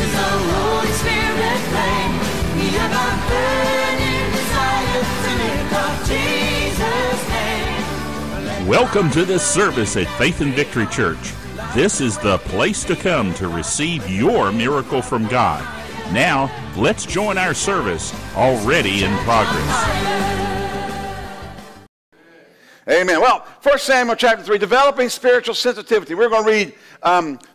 is our Holy Spirit flame. We have our burning desire to lift up Jesus' name. Welcome to this service at Faith and Victory Church. This is the place to come to receive your miracle from God. Now, let's join our service already in progress. Amen. Well, 1 Samuel chapter 3, developing spiritual sensitivity. We're going to read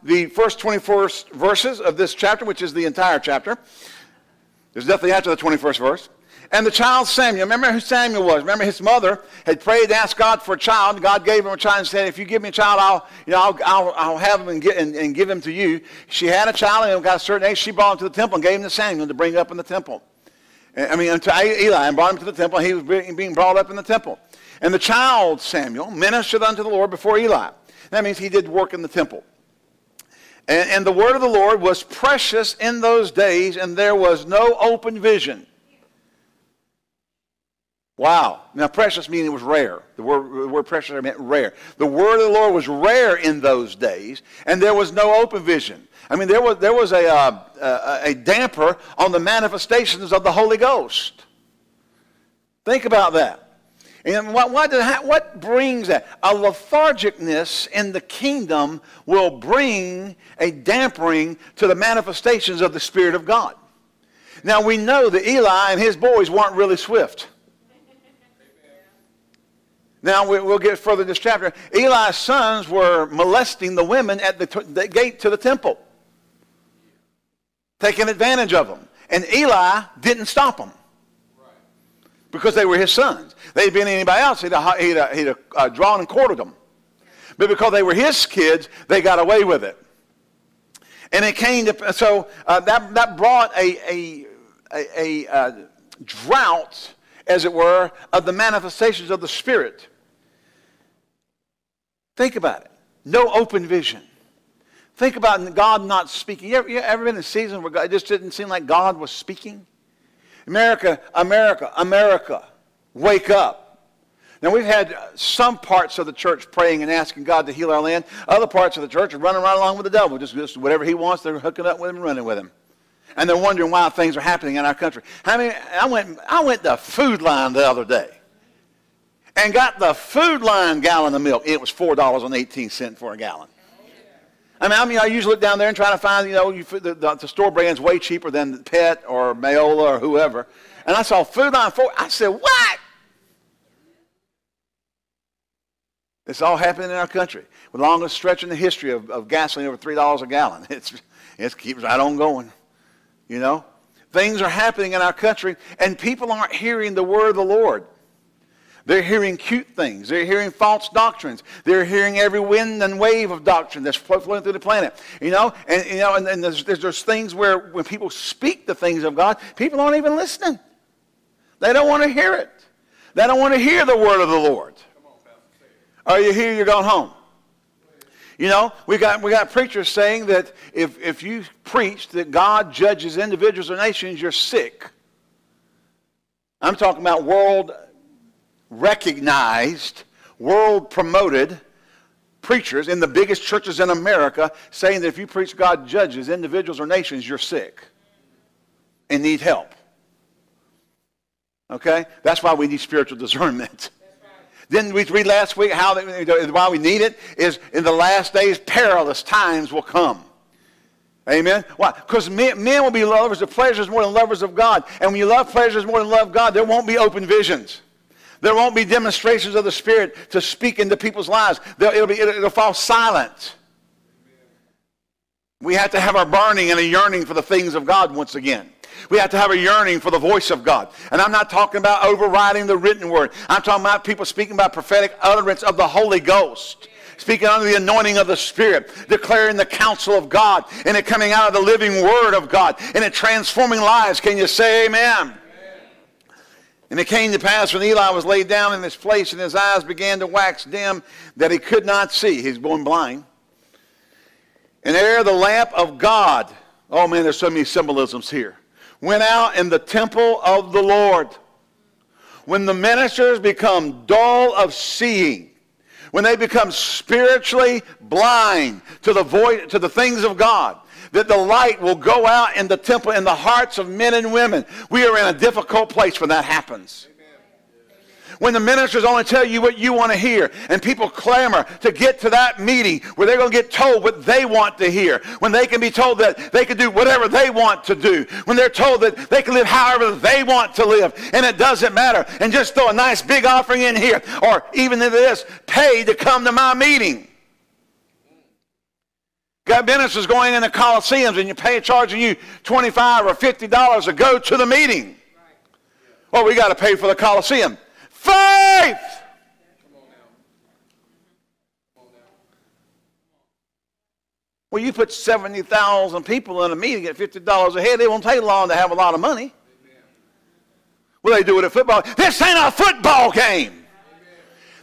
the first 21st verses of this chapter, which is the entire chapter. There's nothing after the 21st verse. And the child Samuel, remember who Samuel was. Remember his mother had prayed and asked God for a child. God gave him a child and said, if you give me a child, I'll have him and give him to you. She had a child and got a certain age. She brought him to the temple and gave him to Samuel to bring up in the temple. To Eli, and brought him to the temple. And he was being brought up in the temple. And the child Samuel ministered unto the Lord before Eli. That means he did work in the temple. And the word of the Lord was precious in those days, and there was no open vision. Wow. Now, precious meaning it was rare. The word precious meant rare. The word of the Lord was rare in those days, and there was no open vision. I mean, there was a damper on the manifestations of the Holy Ghost. Think about that. And what brings that? A lethargicness in the kingdom will bring a dampering to the manifestations of the Spirit of God. Now, we know that Eli and his boys weren't really swift. Now, we'll get further in this chapter. Eli's sons were molesting the women at the gate to the temple, taking advantage of them. And Eli didn't stop them because they were his sons. They'd been anybody else, he'd drawn and quartered them. But because they were his kids, they got away with it. And it came to, so that brought a drought, as it were, of the manifestations of the Spirit. Think about it. No open vision. Think about God not speaking. You ever been in a season where God, it just didn't seem like God was speaking? America, America, America, wake up. Now, we've had some parts of the church praying and asking God to heal our land. Other parts of the church are running right along with the devil. Just whatever he wants, they're hooking up with him and running with him. And they're wondering why things are happening in our country. I went to Food Line the other day and got the Food Line gallon of milk. It was $4.18 for a gallon. I usually look down there and try to find, the store brand's way cheaper than Pet or Mayola or whoever. And I saw Food Line 4. I said, what? It's all happening in our country. The longest stretch in the history of gasoline over $3 a gallon. It keeps right on going. You know, things are happening in our country, and people aren't hearing the word of the Lord. They're hearing cute things. They're hearing false doctrines. They're hearing every wind and wave of doctrine that's flowing through the planet. And there's things where when people speak the things of God, people aren't even listening. They don't want to hear it. They don't want to hear the word of the Lord. Are you here? You're going home. You know, we got preachers saying that if you preach that God judges individuals or nations, you're sick. I'm talking about world-recognized, world-promoted preachers in the biggest churches in America saying that if you preach God judges individuals or nations, you're sick and need help. Okay? That's why we need spiritual discernment. Didn't we read last week how why we need it is in the last days perilous times will come. Amen? Why? Because men will be lovers of pleasures more than lovers of God. And when you love pleasures more than love God, there won't be open visions. There won't be demonstrations of the Spirit to speak into people's lives. It'll fall silent. We have to have our burning and a yearning for the things of God once again. We have to have a yearning for the voice of God. And I'm not talking about overriding the written word. I'm talking about people speaking by prophetic utterance of the Holy Ghost, speaking under the anointing of the Spirit, declaring the counsel of God, and it coming out of the living word of God, and it transforming lives. Can you say amen? And it came to pass when Eli was laid down in his place and his eyes began to wax dim that he could not see. He's going blind. And ere the lamp of God, oh man, there's so many symbolisms here, went out in the temple of the Lord. When the ministers become dull of seeing, when they become spiritually blind to the void, to the things of God, that the light will go out in the temple, in the hearts of men and women. We are in a difficult place when that happens. When the ministers only tell you what you want to hear, and people clamor to get to that meeting where they're going to get told what they want to hear, when they can be told that they can do whatever they want to do, when they're told that they can live however they want to live, and it doesn't matter, and just throw a nice big offering in here, or even into this, pay to come to my meeting. Got ministers going in the Coliseums, and you pay charging you $25 or $50 to go to the meeting. Oh, we got to pay for the Coliseum. Faith! Well, you put 70,000 people in a meeting at $50 a head, it won't take long to have a lot of money. Well, they do it at football. This ain't a football game.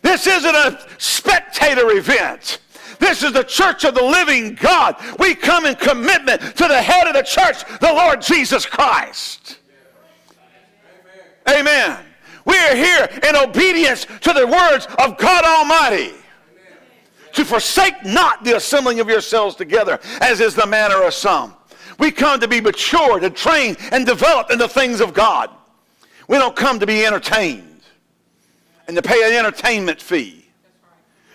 This isn't a spectator event. This is the church of the living God. We come in commitment to the head of the church, the Lord Jesus Christ. Amen. We are here in obedience to the words of God Almighty. Amen. To forsake not the assembling of yourselves together, as is the manner of some. We come to be matured and trained and developed in the things of God. We don't come to be entertained and to pay an entertainment fee.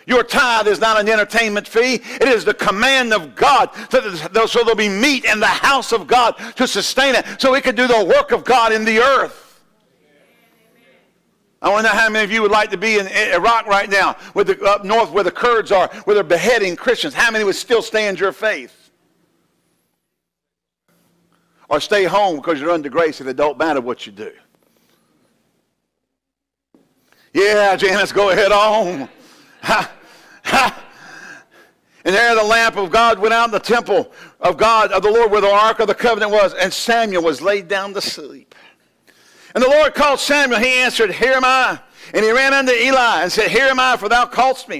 Your tithe is not an entertainment fee. It is the command of God, so there'll be meat in the house of God to sustain it, so we can do the work of God in the earth. I want to know how many of you would like to be in Iraq right now, with the, up north where the Kurds are, where they're beheading Christians. How many would still stand your faith? Or stay home because you're under grace and it don't matter what you do. Yeah, Janice, go ahead home. Ha, ha. And there the lamp of God went out in the temple of God, of the Lord, where the Ark of the Covenant was, and Samuel was laid down to sleep. And the Lord called Samuel. He answered, "Here am I." And he ran unto Eli and said, "Here am I, for thou callest me."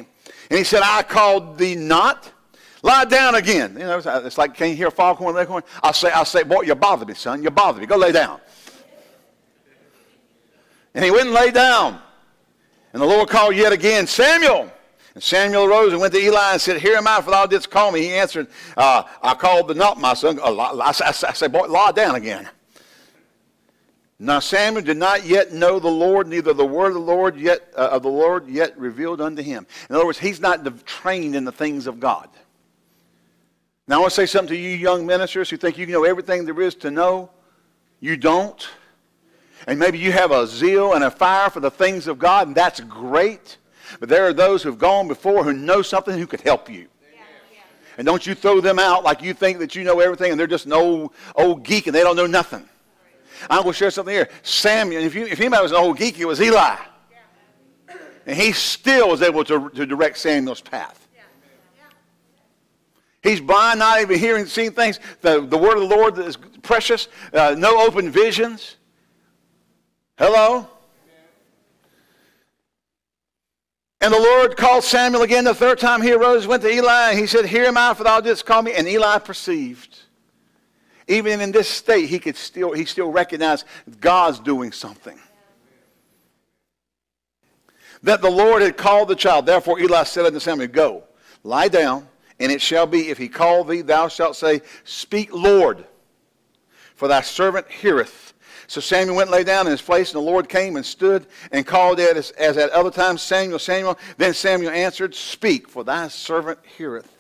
And he said, "I called thee not. Lie down again." You know, it's like, can you hear a foghorn and leghorn? I'll say, boy, you bother me, son. You bother me. Go lay down. And he went and lay down. And the Lord called yet again, "Samuel." And Samuel arose and went to Eli and said, "Here am I, for thou didst call me." He answered, "I called thee not, my son. I say, boy, lie down again." Now Samuel did not yet know the Lord, neither the word of the Lord yet revealed unto him. In other words, he's not trained in the things of God. Now I want to say something to you young ministers who think you know everything there is to know. You don't. And maybe you have a zeal and a fire for the things of God, and that's great. But there are those who've gone before who know something who could help you. And don't you throw them out like you think that you know everything and they're just an old geek and they don't know nothing. I'm going to share something here. Samuel, if anybody was an old geek, it was Eli. And he still was able to direct Samuel's path. He's blind, not even hearing, seeing things. The word of the Lord is precious. No open visions. Hello? And the Lord called Samuel again the third time. He arose, went to Eli, and he said, "Here am I, for thou didst call me." And Eli perceived. Even in this state, he still recognized God's doing something. That the Lord had called the child. Therefore Eli said unto Samuel, "Go, lie down, and it shall be, if he call thee, thou shalt say, Speak, Lord, for thy servant heareth." So Samuel went and lay down in his place, and the Lord came and stood and called out as at other times, "Samuel, Samuel." Then Samuel answered, "Speak, for thy servant heareth."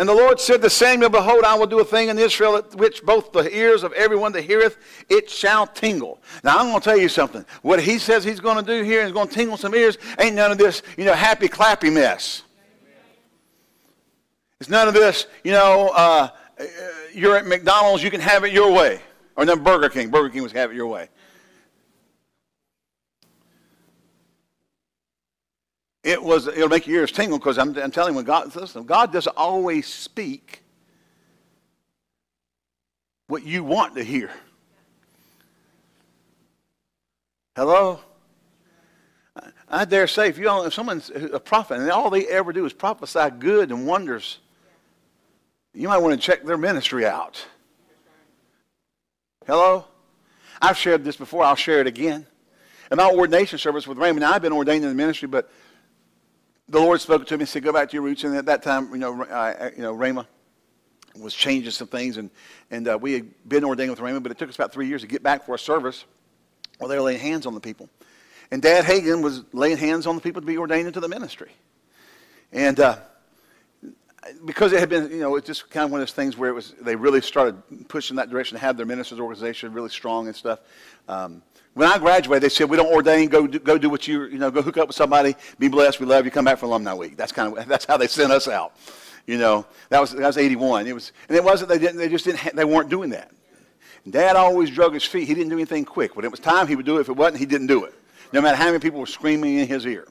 And the Lord said to Samuel, "Behold, I will do a thing in Israel at which both the ears of everyone that heareth it shall tingle." Now, I'm going to tell you something. What he says he's going to do here is going to tingle some ears. Ain't none of this, happy clappy mess. It's none of this, you're at McDonald's, you can have it your way. Or no, Burger King. Burger King was have it your way. It'll make your ears tingle, because I'm telling you, when God, listen, God doesn't always speak what you want to hear. Hello? I dare say, if someone's a prophet and all they ever do is prophesy good and wonders, you might want to check their ministry out. Hello? I've shared this before. I'll share it again. In my ordination service with Raymond, I've been ordained in the ministry, but the Lord spoke to me and said, go back to your roots. And at that time, Rhema was changing some things. And we had been ordained with Rhema, but it took us about 3 years to get back for a service where they were laying hands on the people. And Dad Hagin was laying hands on the people to be ordained into the ministry. And because it had been, it's just kind of one of those things where it was, they really started pushing that direction to have their ministers' organization really strong and stuff. When I graduated, they said, we don't ordain, go do what go hook up with somebody, be blessed, we love you, come back for alumni week. That's how they sent us out. That was 81. They weren't doing that. And Dad always drug his feet. He didn't do anything quick. When it was time, he would do it. If it wasn't, he didn't do it. No matter how many people were screaming in his ear.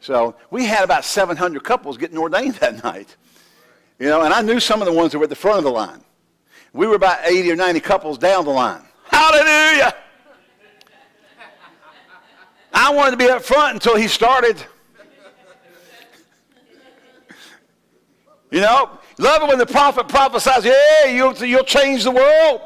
So we had about 700 couples getting ordained that night. And I knew some of the ones that were at the front of the line. We were about 80 or 90 couples down the line. Hallelujah! I wanted to be up front until he started. Love it when the prophet prophesies, yeah, you'll change the world.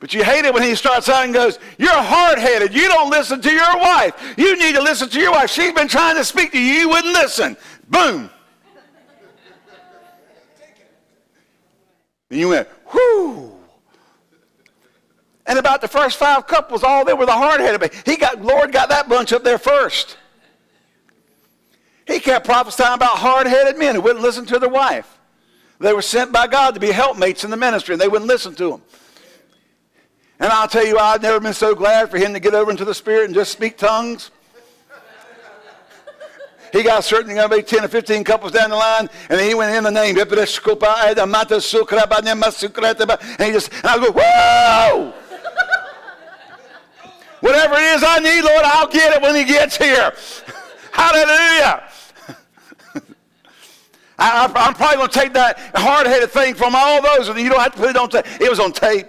But you hate it when he starts out and goes, you're hard-headed. You don't listen to your wife. You need to listen to your wife. She's been trying to speak to you. You wouldn't listen. Boom. And you went, whoo. And about the first 5 couples, all they were the hard-headed. Lord got that bunch up there first. He kept prophesying about hard-headed men who wouldn't listen to their wife. They were sent by God to be helpmates in the ministry, and they wouldn't listen to them. And I'll tell you, I've never been so glad for him to get over into the Spirit and just speak tongues. He got certainly going to be 10 or 15 couples down the line, and then he went in the name. And he just, and I go, whoa! Whatever it is I need, Lord, I'll get it when he gets here. Hallelujah! I'm probably going to take that hard-headed thing from all those, and you don't have to put it on tape. It was on tape.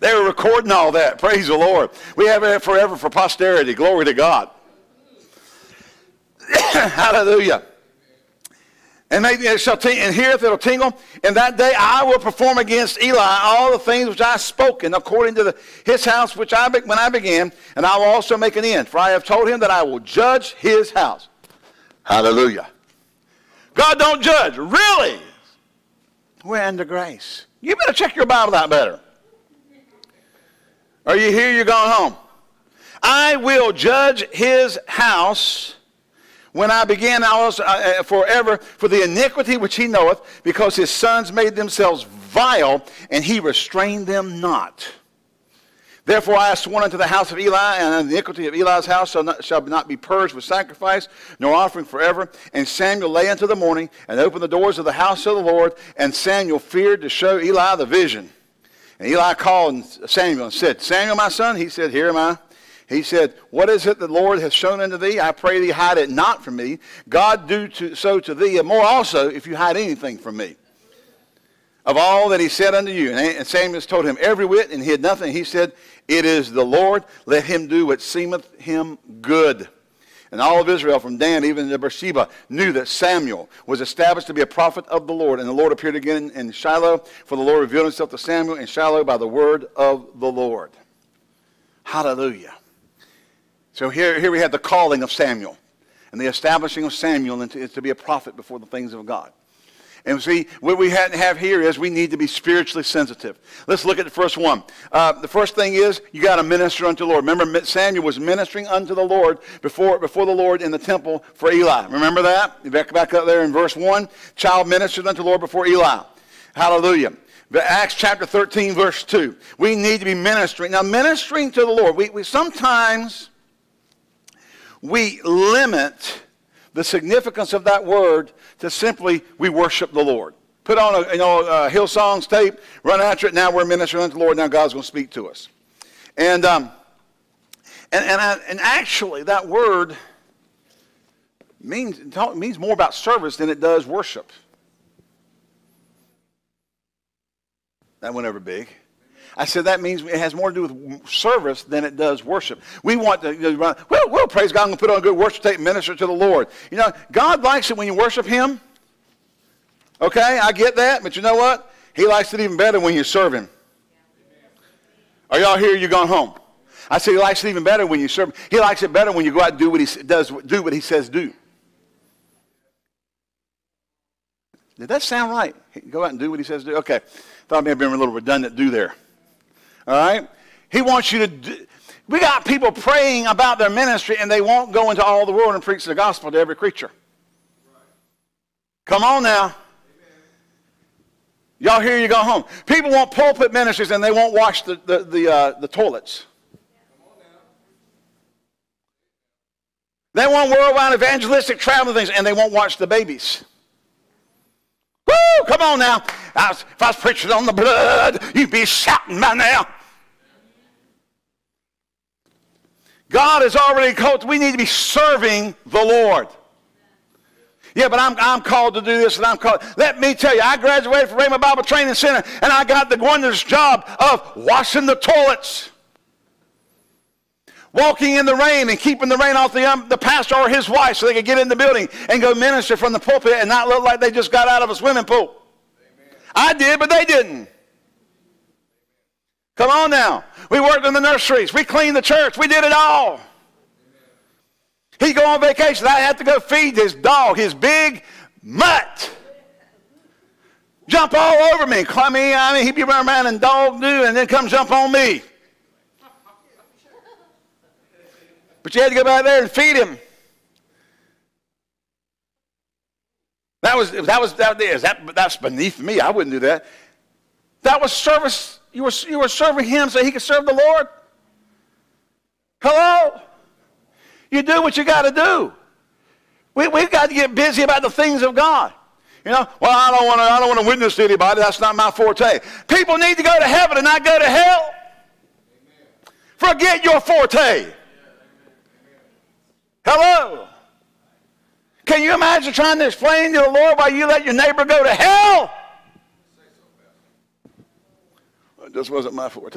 They were recording all that. Praise the Lord. We have it forever for posterity. Glory to God. Hallelujah. And maybe it shall tingle, and heareth it'll tingle. And that day I will perform against Eli all the things which I have spoken according to his house which when I began, and I will also make an end. For I have told him that I will judge his house. Hallelujah. God don't judge. Really? We're under grace. You better check your Bible out better. Are you here? You're going home. I will judge his house when I begin forever for the iniquity which he knoweth, because his sons made themselves vile, and he restrained them not. Therefore I have sworn unto the house of Eli, and the iniquity of Eli's house shall not be purged with sacrifice, nor offering forever. And Samuel lay until the morning, and opened the doors of the house of the Lord, and Samuel feared to show Eli the vision. And Eli called Samuel and said, Samuel, my son? He said, here am I. He said, what is it the Lord hath shown unto thee? I pray thee, hide it not from me. God do so to thee, and more also, if you hide anything from me. Of all that he said unto you. And Samuel told him every whit, and hid nothing. He said, it is the Lord. Let him do what seemeth him good. And all of Israel, from Dan even to Beersheba, knew that Samuel was established to be a prophet of the Lord. And the Lord appeared again in Shiloh, for the Lord revealed himself to Samuel in Shiloh by the word of the Lord. Hallelujah. So here we have the calling of Samuel and the establishing of Samuel to be a prophet before the things of God. And see, what we have here is we need to be spiritually sensitive. Let's look at the first one. The first thing is you got to minister unto the Lord. Remember, Samuel was ministering unto the Lord before the Lord in the temple for Eli. Remember that? Back up there in verse 1. Child ministered unto the Lord before Eli. Hallelujah. Acts chapter 13, verse 2. We need to be ministering. Now, ministering to the Lord. We sometimes limit the significance of that word to simply, we worship the Lord. Put on a Hillsong's tape, run after it, now we're ministering unto the Lord, now God's going to speak to us. And actually, that word means more about service than it does worship. That went over big. I said that means it has more to do with service than it does worship. We want to, well, praise God, I'm going to put on a good worship tape and minister to the Lord. God likes it when you worship him. Okay, I get that, but you know what? He likes it even better when you serve him. Are y'all here? You're going home. I said he likes it even better when you serve. He likes it better when you go out and do what he does, do what he says do. Did that sound right? Go out and do what he says do? Okay. Thought I may have been a little redundant do there. All right? He wants you to do. We got people praying about their ministry and they won't go into all the world and preach the gospel to every creature. Right. Come on now. Y'all hear you go home. People want pulpit ministries and they won't wash the toilets. They want worldwide evangelistic traveling things and they won't watch the babies. Woo! Come on now. If I was preaching on the blood, you'd be shouting by now. God is already called. We need to be serving the Lord. Yeah, but I'm called to do this, and I'm called. Let me tell you, I graduated from Raymond Bible Training Center, and I got the wondrous job of washing the toilets, walking in the rain and keeping the rain off the pastor or his wife so they could get in the building and go minister from the pulpit and not look like they just got out of a swimming pool. Amen. I did, but they didn't. Come on now. We worked in the nurseries. We cleaned the church. We did it all. He'd go on vacation. I'd have to go feed his dog, his big mutt. Jump all over me. I mean, he'd be running around and dog do, and then come jump on me. But you had to go back there and feed him. That's beneath me. I wouldn't do that. That was service. You were serving him so he could serve the Lord. Hello? You do what you got to do. We've got to get busy about the things of God. You know, well, I don't want to witness to anybody. That's not my forte. People need to go to heaven and not go to hell. Amen. Forget your forte. Amen. Hello? Can you imagine trying to explain to the Lord why you let your neighbor go to hell? It just wasn't my forte.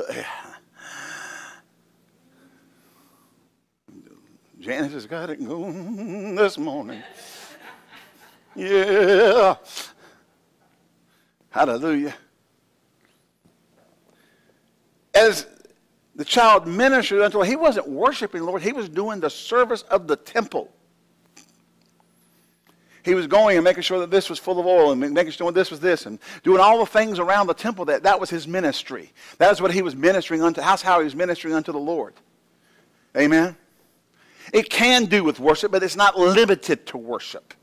Janice has got it going this morning. Yeah. Hallelujah. As the child ministered unto him, he wasn't worshiping the Lord. He was doing the service of the temple. He was going and making sure that this was full of oil and making sure this was this and doing all the things around the temple. That was his ministry. That is what he was ministering unto. That's how he was ministering unto the Lord. Amen. It can do with worship, but it's not limited to worship.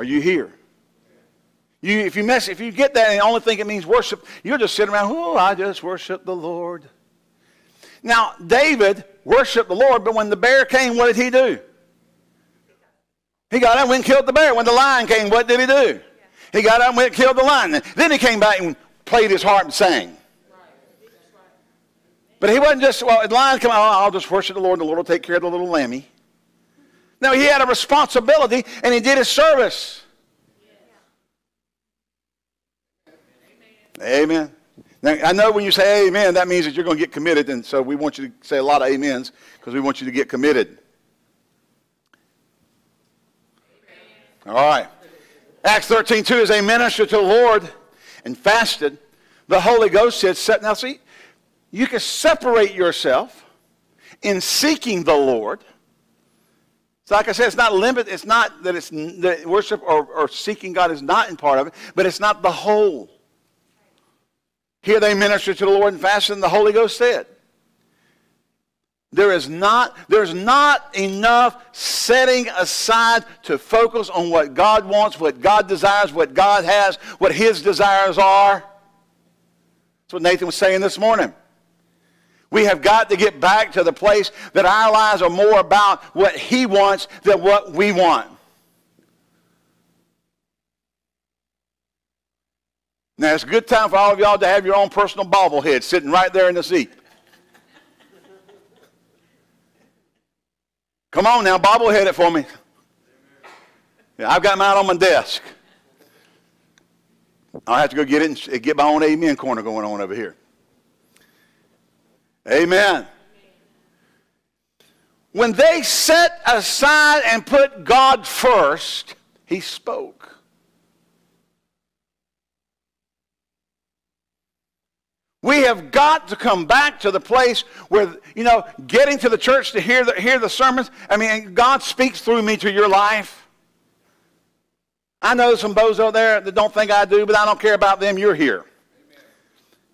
Are you here? If you get that and only think it means worship, you'll just sit around, oh, I just worship the Lord. Now, David worshiped the Lord, but when the bear came, what did he do? He got up and went and killed the bear. When the lion came, what did he do? He got up and went and killed the lion. Then he came back and played his harp and sang. But he wasn't just, well, the lion came out, oh, I'll just worship the Lord, and the Lord will take care of the little lammy. No, he had a responsibility, and he did his service. Yeah. Amen. Now, I know when you say amen, that means that you're going to get committed, and so we want you to say a lot of amens because we want you to get committed. Amen. All right. Acts 13:2 is a minister to the Lord and fasted. The Holy Ghost said, now see, you can separate yourself in seeking the Lord. So like I said, it's not limited. It's not that it's that worship or seeking God is not in part of it, but it's not the whole. Here they ministered to the Lord and fasted, and the Holy Ghost said, there's not enough setting aside to focus on what God wants, what God desires, what God has, what his desires are. That's what Nathan was saying this morning. We have got to get back to the place that our lives are more about what he wants than what we want. Now, it's a good time for all of y'all to have your own personal bobblehead sitting right there in the seat. Come on now, bobblehead it for me. Yeah, I've got mine on my desk. I'll have to go get it and get my own amen corner going on over here. Amen. When they set aside and put God first, he spoke. We have got to come back to the place where, you know, getting to the church to hear the sermons. I mean, God speaks through me to your life. I know some bozo there that don't think I do, but I don't care about them. You're here. Amen.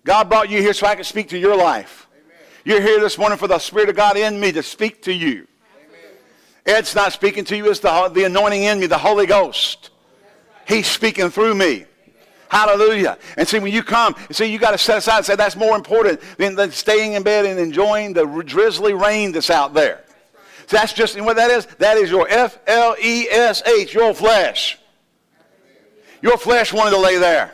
God brought you here so I can speak to your life. Amen. You're here this morning for the Spirit of God in me to speak to you. Amen. Ed's not speaking to you. It's the anointing in me, the Holy Ghost. Right. He's speaking through me. Hallelujah. And see, when you come, see, you got to set aside and say, that's more important than staying in bed and enjoying the drizzly rain that's out there. So that's just, and what that is? That is your F-L-E-S-H, your flesh. Your flesh wanted to lay there.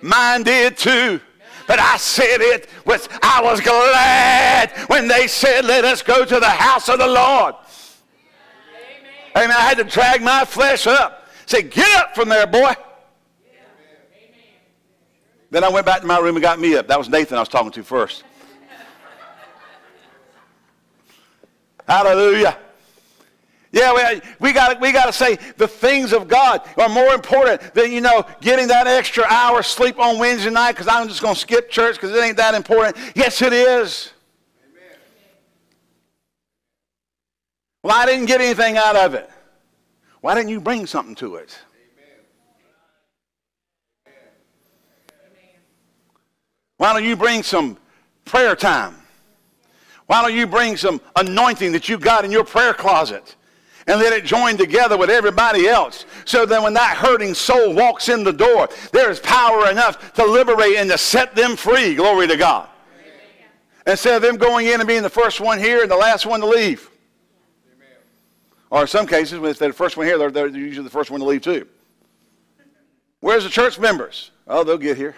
Mine did too. But I said it with, I was glad when they said, let us go to the house of the Lord. Amen. I had to drag my flesh up. Say, get up from there, boy. Then I went back to my room and got me up. That was Nathan I was talking to first. Hallelujah. Yeah, we got to say the things of God are more important than, you know, getting that extra hour sleep on Wednesday night because I'm just going to skip church because it ain't that important. Yes, it is. Amen. Well, I didn't get anything out of it. Why didn't you bring something to it? Why don't you bring some prayer time? Why don't you bring some anointing that you got in your prayer closet and let it join together with everybody else so that when that hurting soul walks in the door, there is power enough to liberate and to set them free. Glory to God. Amen. Instead of them going in and being the first one here and the last one to leave. Amen. Or in some cases, when they're the first one here, they're usually the first one to leave too. Where's the church members? Oh, they'll get here.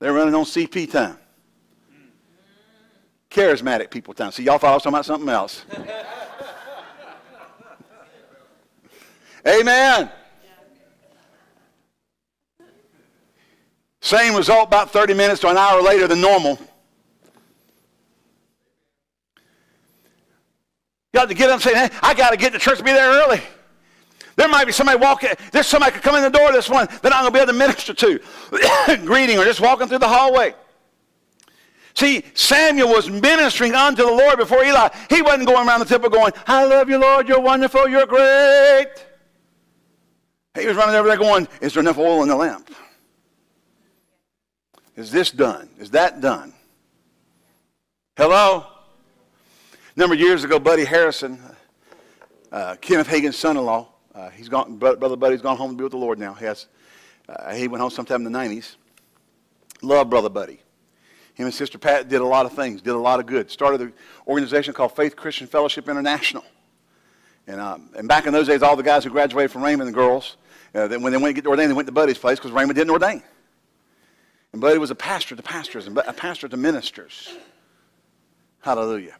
They're running on CP time. Charismatic people time. See, y'all thought I was talking about something else. Amen. Same result about 30 minutes to an hour later than normal. You got to get up and say, hey, I got to get to church and be there early. There might be somebody walking. There's somebody could come in the door this one that I'm going to be able to minister to. Greeting or just walking through the hallway. See, Samuel was ministering unto the Lord before Eli. He wasn't going around the temple going, I love you, Lord. You're wonderful. You're great. He was running over there going, is there enough oil in the lamp? Is this done? Is that done? Hello? A number of years ago, Buddy Harrison, Kenneth Hagin's son-in-law, he's gone, Brother Buddy's gone home to be with the Lord now. He went home sometime in the 90s. Love Brother Buddy. Him and Sister Pat did a lot of things, did a lot of good. Started an organization called Faith Christian Fellowship International. And back in those days, all the guys who graduated from Raymond, the girls, when they went to get ordained, they went to Buddy's place because Raymond didn't ordain. And Buddy was a pastor to pastors and a pastor to ministers. Hallelujah.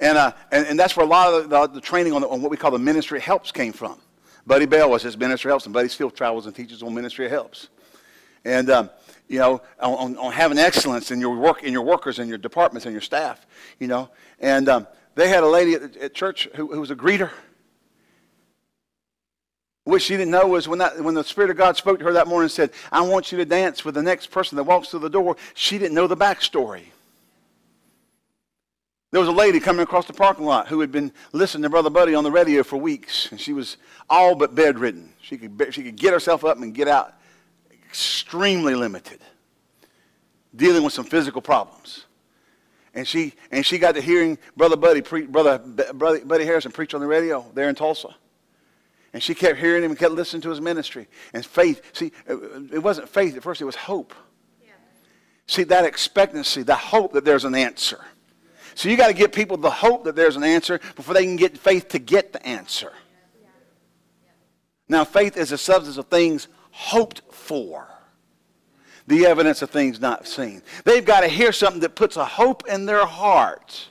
And that's where a lot of the training on what we call the ministry helps came from. Buddy Bell was his ministry helps, and Buddy still travels and teaches on ministry helps. And, you know, on having excellence in your work, in your workers, in your departments, and your staff, you know. And they had a lady at church who was a greeter. What she didn't know was when the Spirit of God spoke to her that morning and said, I want you to dance with the next person that walks through the door, she didn't know the backstory. There was a lady coming across the parking lot who had been listening to Brother Buddy on the radio for weeks, and she was all but bedridden. She could get herself up and get out, extremely limited, dealing with some physical problems. And she got to hearing Buddy Harrison preach on the radio there in Tulsa. And she kept hearing him and kept listening to his ministry. And faith, see, it wasn't faith at first, it was hope. Yeah. See, that expectancy, the hope that there's an answer. So you got to give people the hope that there's an answer before they can get faith to get the answer. Yeah. Yeah. Now, faith is the substance of things hoped for, the evidence of things not seen. They've got to hear something that puts a hope in their heart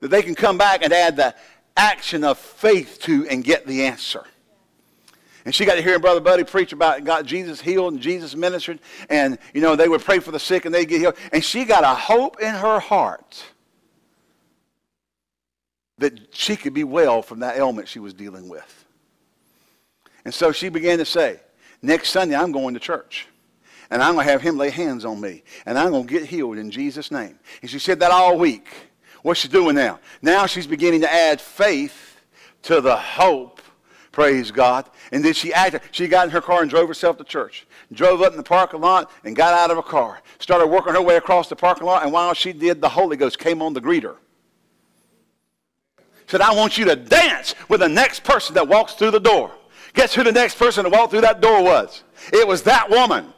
that they can come back and add the action of faith to and get the answer. And she got to hear Brother Buddy preach about God, Jesus healed and Jesus ministered. And, you know, they would pray for the sick and they'd get healed. And she got a hope in her heart that she could be well from that ailment she was dealing with. And so she began to say, next Sunday I'm going to church. and I'm going to have him lay hands on me, and I'm going to get healed in Jesus' name. And she said that all week. What's she doing now? Now she's beginning to add faith to the hope, praise God. And then she acted. She got in her car and drove herself to church, drove up in the parking lot and got out of her car, started working her way across the parking lot, and while she did, the Holy Ghost came on the greeter. Said, I want you to dance with the next person that walks through the door. Guess who the next person that walked through that door was? It was that woman.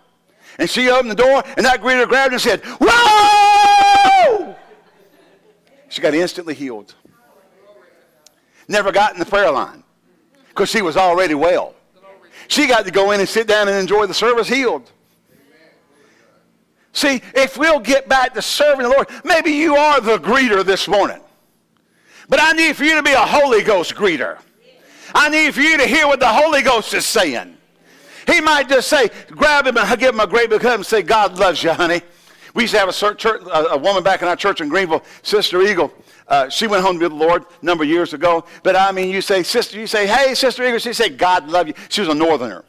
And she opened the door, and that greeter grabbed her and said, whoa! She got instantly healed. Never got in the prayer line because she was already well. She got to go in and sit down and enjoy the service healed. See, if we'll get back to serving the Lord, maybe you are the greeter this morning. But I need for you to be a Holy Ghost greeter. I need for you to hear what the Holy Ghost is saying. He might just say, grab him and give him a great big hug and say, God loves you, honey. We used to have a woman back in our church in Greenville, Sister Eagle. She went home to be with the Lord a number of years ago. But I mean, you say, hey, Sister Eagle. She said, God love you. She was a northerner.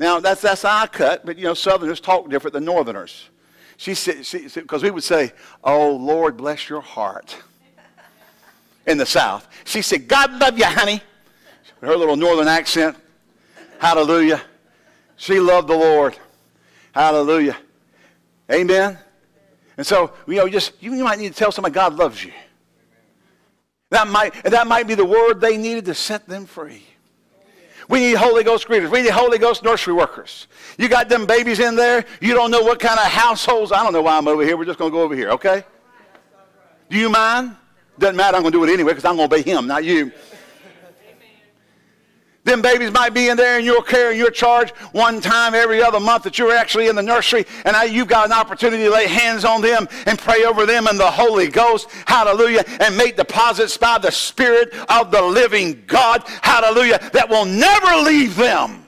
Now, that's how I cut, but, you know, southerners talk different than northerners. She said, because we would say, oh, Lord, bless your heart. In the South, she said, God love you, honey. Her little northern accent. Hallelujah. She loved the Lord. Hallelujah. Amen. And so, you know, you might need to tell somebody God loves you. That might be the word they needed to set them free. We need Holy Ghost greeters. We need Holy Ghost nursery workers. You got them babies in there. You don't know what kind of households. I don't know why I'm over here. We're just going to go over here, okay? Do you mind? Doesn't matter, I'm going to do it anyway because I'm going to obey him, not you. Amen. Them babies might be in there in your care, in your charge, one time every other month that you're actually in the nursery, and you've got an opportunity to lay hands on them and pray over them in the Holy Ghost, hallelujah, and make deposits by the Spirit of the living God, hallelujah, that will never leave them.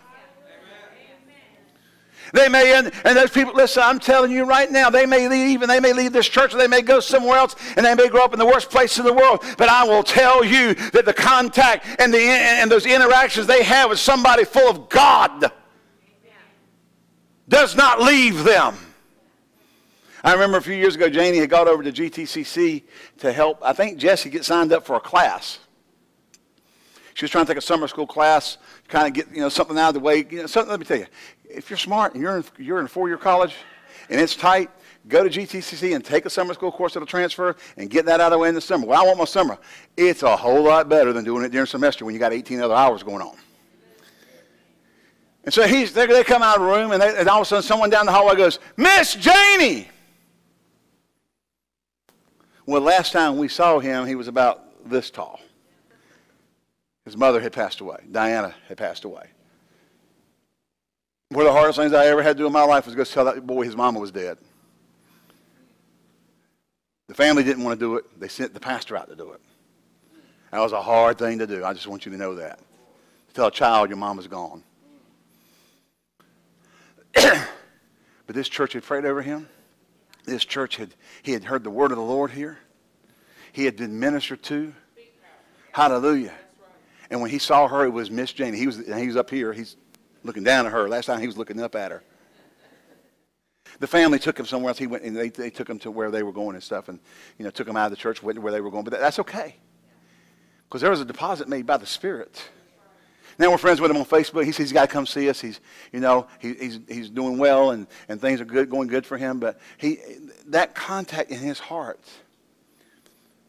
They may, and those people, listen, I'm telling you right now, they may leave this church, or they may go somewhere else, and they may grow up in the worst place in the world. But I will tell you that the contact and those interactions they have with somebody full of God does not leave them. I remember a few years ago, Janie had got over to GTCC to help. I think Jesse get signed up for a class. She was trying to take a summer school class, kind of get, you know, something out of the way. You know, something, let me tell you. If you're smart and you're in a four-year college and it's tight, go to GTCC and take a summer school course that'll transfer and get that out of the way in the summer. Well, I want my summer. It's a whole lot better than doing it during semester when you got 18 other hours going on. And so they come out of the room, and all of a sudden someone down the hallway goes, Miss Janie! Well, last time we saw him, he was about this tall. His mother had passed away. Diana had passed away. One of the hardest things I ever had to do in my life was go tell that boy his mama was dead. The family didn't want to do it. They sent the pastor out to do it. That was a hard thing to do. I just want you to know that. Tell a child your mama's gone. But this church had prayed over him. This church he had heard the word of the Lord here. He had been ministered to. Hallelujah. And when he saw her, it was Miss Janie. He was up here. He's looking down at her. Last time he was looking up at her. The family took him somewhere else. He went, and they took him to where they were going and stuff, and, you know, took him out of the church, went to where they were going. But that's okay, because there was a deposit made by the Spirit. Now we're friends with him on Facebook. He says he's got to come see us. He's, you know, he's doing well, and things are good, going good for him. But that contact in his heart.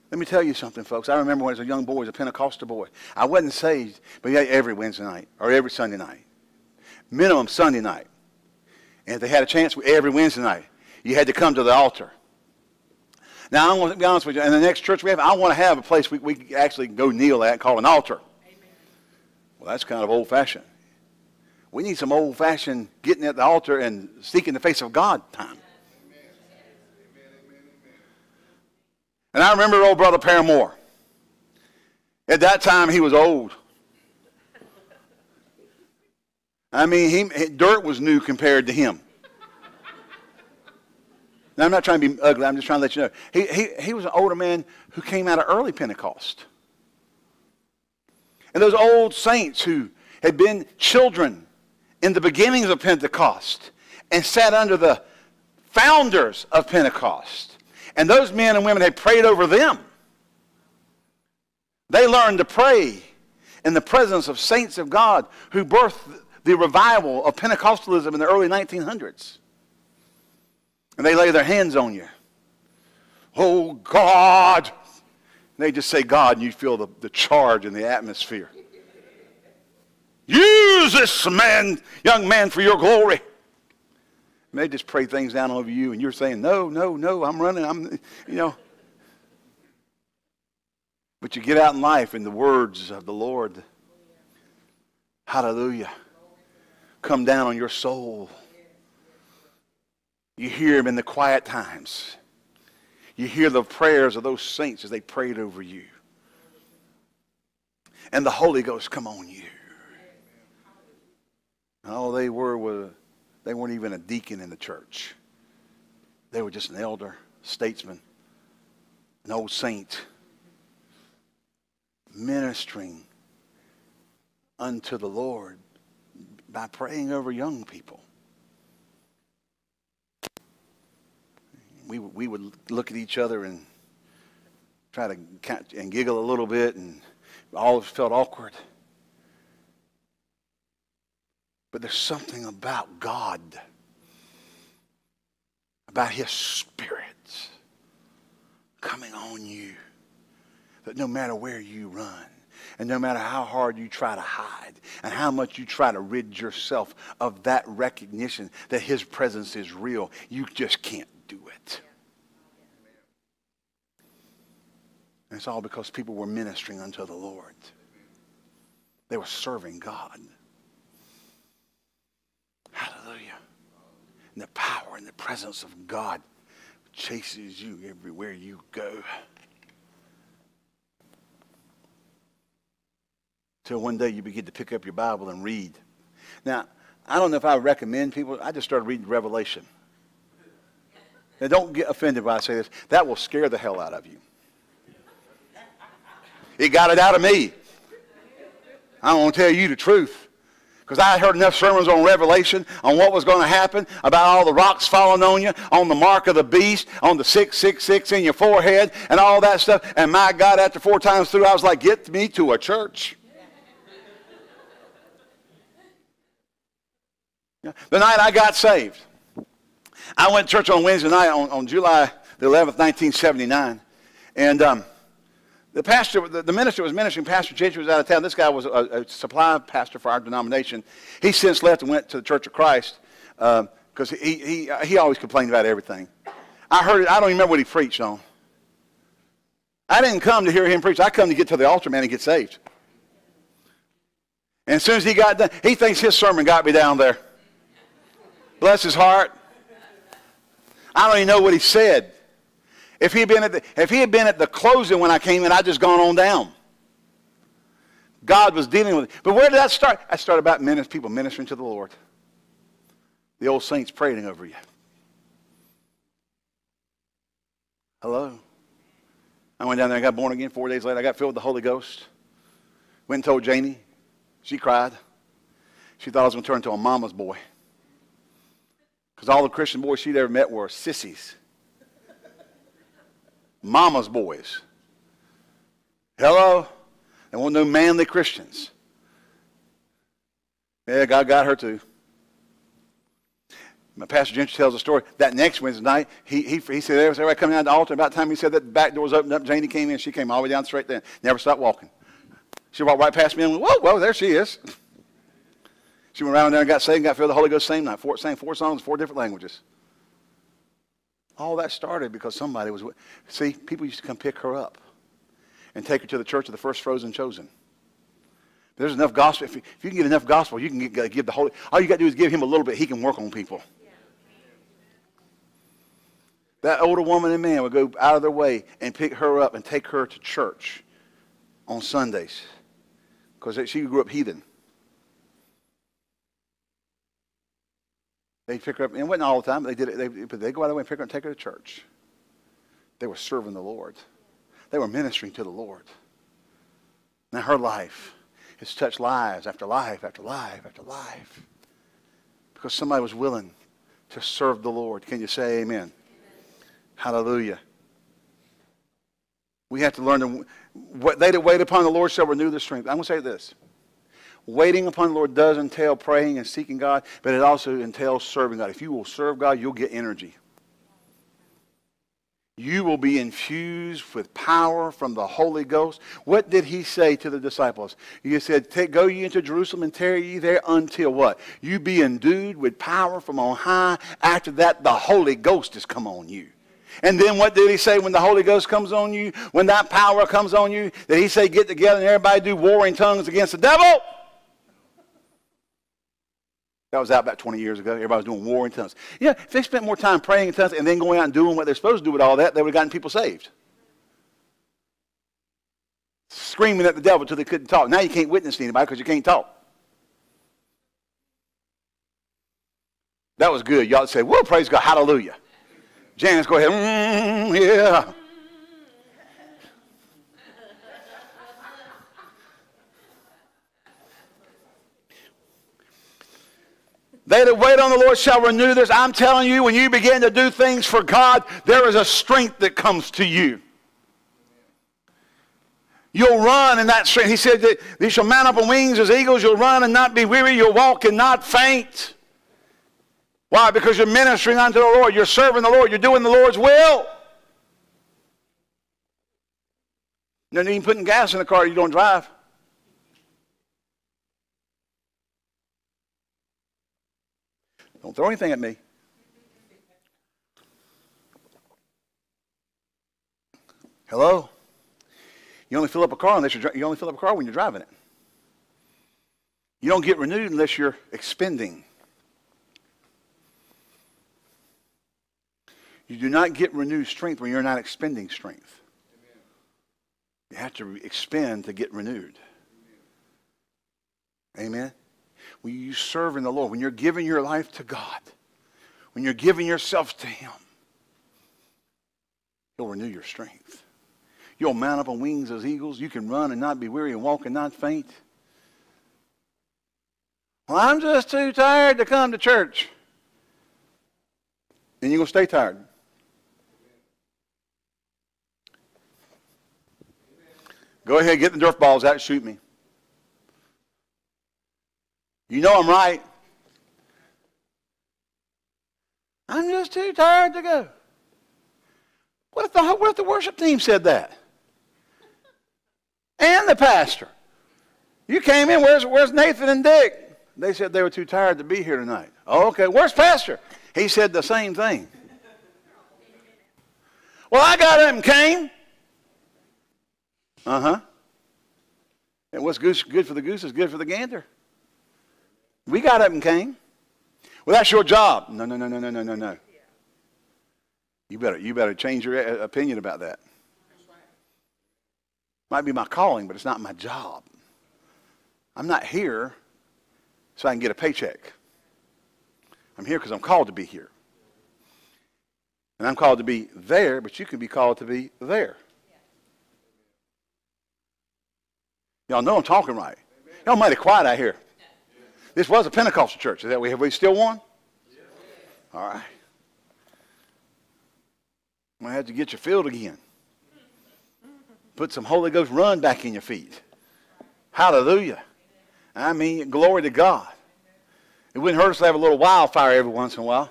Let me tell you something, folks. I remember when I was a young boy, as a Pentecostal boy. I wasn't saved, but yeah, every Wednesday night or every Sunday night. Minimum Sunday night. And if they had a chance, every Wednesday night, you had to come to the altar. Now, I want to be honest with you. In the next church we have, I want to have a place we actually go kneel at called an altar. Amen. Well, that's kind of old-fashioned. We need some old-fashioned getting at the altar and seeking the face of God time. And I remember old brother Paramore. At that time, he was old. I mean, dirt was new compared to him. Now, I'm not trying to be ugly. I'm just trying to let you know. He was an older man who came out of early Pentecost. And those old saints who had been children in the beginnings of Pentecost and sat under the founders of Pentecost. And those men and women had prayed over them. They learned to pray in the presence of saints of God who birthed the revival of Pentecostalism in the early 1900s. And they lay their hands on you. Oh, God. And they just say, God, and you feel the charge in the atmosphere. Use this man, young man, for your glory. And they just pray things down over you, and you're saying, no, no, no, I'm running. But you get out in life and the words of the Lord, hallelujah, come down on your soul. You hear him in the quiet times. You hear the prayers of those saints as they prayed over you. And the Holy Ghost come on you. And all they were was, they weren't even a deacon in the church. They were just an elder, statesman, an old saint, ministering unto the Lord by praying over young people. We would look at each other and try to giggle a little bit, and all felt awkward. But there's something about God, about his Spirit coming on you, that no matter where you run, and no matter how hard you try to hide, and how much you try to rid yourself of that recognition that his presence is real, you just can't do it. And it's all because people were ministering unto the Lord. They were serving God. Hallelujah. And the power and the presence of God chases you everywhere you go. Till one day you begin to pick up your Bible and read. Now, I don't know if I recommend people. I just started reading Revelation. Now, don't get offended when I say this. That will scare the hell out of you. It got it out of me. I'm going to tell you the truth. Because I heard enough sermons on Revelation, on what was going to happen, about all the rocks falling on you, on the mark of the beast, on the 666 in your forehead, and all that stuff. And my God, after 4 times through, I was like, get me to a church. The night I got saved, I went to church on Wednesday night on July the 11th, 1979. And the pastor, the minister was ministering. Pastor Gentry was out of town. This guy was a supply pastor for our denomination. He since left and went to the Church of Christ because he always complained about everything. I heard it. I don't even remember what he preached on. I didn't come to hear him preach. I come to get to the altar, man, and get saved. And as soon as he got done, he thinks his sermon got me down there. Bless his heart. I don't even know what he said. If he had been at the closing when I came in, I'd just gone on down. God was dealing with it. But where did that start? I started about people ministering to the Lord. The old saints praying over you. Hello? I went down there and got born again. 4 days later, I got filled with the Holy Ghost. Went and told Janie. She cried. She thought I was going to turn into a mama's boy. Because all the Christian boys she'd ever met were sissies. Mama's boys. Hello? There weren't no manly Christians. Yeah, God got her too. My pastor Gentry tells a story. That next Wednesday night, he said, everybody coming down to the altar. About the time he said that, the back door was opened up. Janie came in. She came all the way down straight there. Never stopped walking. She walked right past me and went, whoa, there she is. She went around there and got saved and got filled with the Holy Ghost the same night. Sang 4 songs, 4 different languages. All that started because somebody was... See, people used to come pick her up and take her to the church of the first frozen chosen. There's enough gospel. If you can get enough gospel, you can give the Holy... All you got to do is give him a little bit. He can work on people. That older woman and man would go out of their way and pick her up and take her to church on Sundays because she grew up heathen. They pick her up, and it wasn't all the time, but they did it. They go out of the way and pick her up and take her to church. They were serving the Lord. They were ministering to the Lord. Now her life has touched lives after life after life after life because somebody was willing to serve the Lord. Can you say amen? Amen. Hallelujah. We have to learn to, what they that wait upon the Lord shall renew their strength. I'm going to say this. Waiting upon the Lord does entail praying and seeking God, but it also entails serving God. If you will serve God, you'll get energy. You will be infused with power from the Holy Ghost. What did he say to the disciples? He said, go ye into Jerusalem and tarry ye there until what? You be endued with power from on high. After that, the Holy Ghost has come on you. And then what did he say when the Holy Ghost comes on you? When that power comes on you? Did he say, get together and everybody do warring tongues against the devil? That was out about 20 years ago. Everybody was doing war in tongues. Yeah, if they spent more time praying in tongues and then going out and doing what they're supposed to do with all that, they would have gotten people saved. Screaming at the devil until they couldn't talk. Now you can't witness to anybody because you can't talk. That was good. Y'all say, well, praise God, hallelujah. Janice, go ahead. Yeah. They that wait on the Lord shall renew this. I'm telling you, when you begin to do things for God, there is a strength that comes to you. You'll run in that strength. He said that you shall mount up on wings as eagles. You'll run and not be weary. You'll walk and not faint. Why? Because you're ministering unto the Lord. You're serving the Lord. You're doing the Lord's will. No need putting gas in the car you don't drive. Don't throw anything at me. Hello? You only fill up a car unless you only fill up a car when you're driving it. You don't get renewed unless you're expending. You do not get renewed strength when you're not expending strength. You have to expend to get renewed. Amen? When you serve in the Lord, when you're giving your life to God, when you're giving yourself to Him, He'll renew your strength. You'll mount up on wings as eagles. You can run and not be weary and walk and not faint. Well, I'm just too tired to come to church. Then you're going to stay tired. Go ahead, get the dirt balls out and shoot me. You know I'm right. I'm just too tired to go. What if the worship team said that? And the pastor. You came in, where's Nathan and Dick? They said they were too tired to be here tonight. Oh, okay, where's pastor? He said the same thing. Well, I got up and came. Uh-huh. And what's good for the goose is good for the gander. We got up and came. Well, that's your job. No, no, no, no, no, no, no, no. You better change your opinion about that. Might be my calling, but it's not my job. I'm not here so I can get a paycheck. I'm here because I'm called to be here. And I'm called to be there, but you can be called to be there. Y'all know I'm talking right. Y'all mighty quiet out here. This was a Pentecostal church. Is that we have we still one? Yeah. All right. I'm going to have to get your filled again. Put some Holy Ghost run back in your feet. Hallelujah. I mean, glory to God. It wouldn't hurt us to have a little wildfire every once in a while.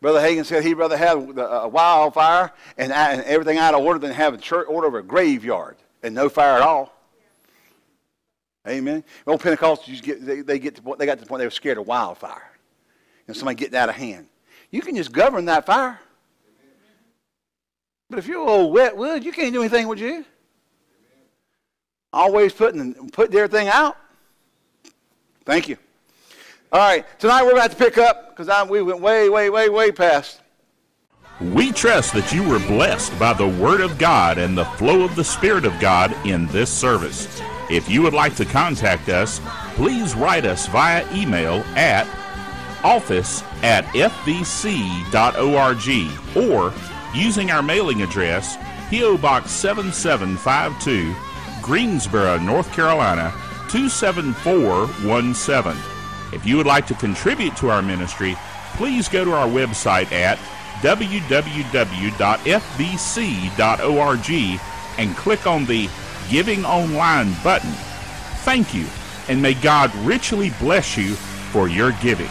Brother Hagin said he'd rather have a wildfire and everything out of order than have a church order of a graveyard and no fire at all. Amen. The old Pentecostals, they got to the point they were scared of wildfire. And somebody getting out of hand. You can just govern that fire. But if you're old wet wood, you can't do anything with you. Always putting their thing out. Thank you. All right. Tonight we're about to pick up because we went way, way, way, way past. We trust that you were blessed by the Word of God and the flow of the Spirit of God in this service. If you would like to contact us, please write us via email at office@fvc.org or using our mailing address, P.O. Box 7752, Greensboro, North Carolina, 27417. If you would like to contribute to our ministry, please go to our website at www.fvc.org and click on the Giving Online button. Thank you, and may God richly bless you for your giving.